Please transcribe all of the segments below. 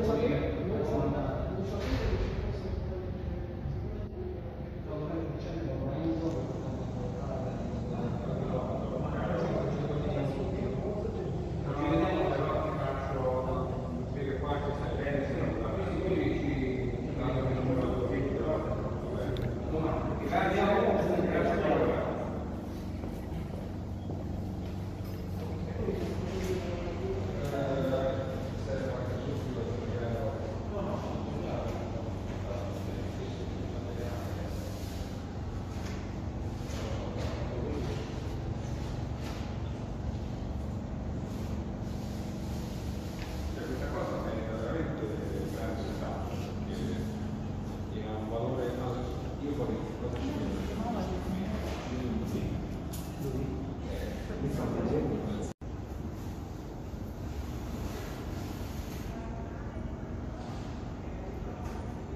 Okay.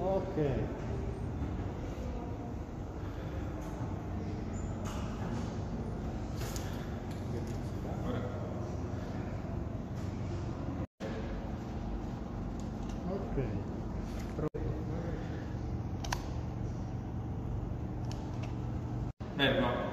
Okay. There we go.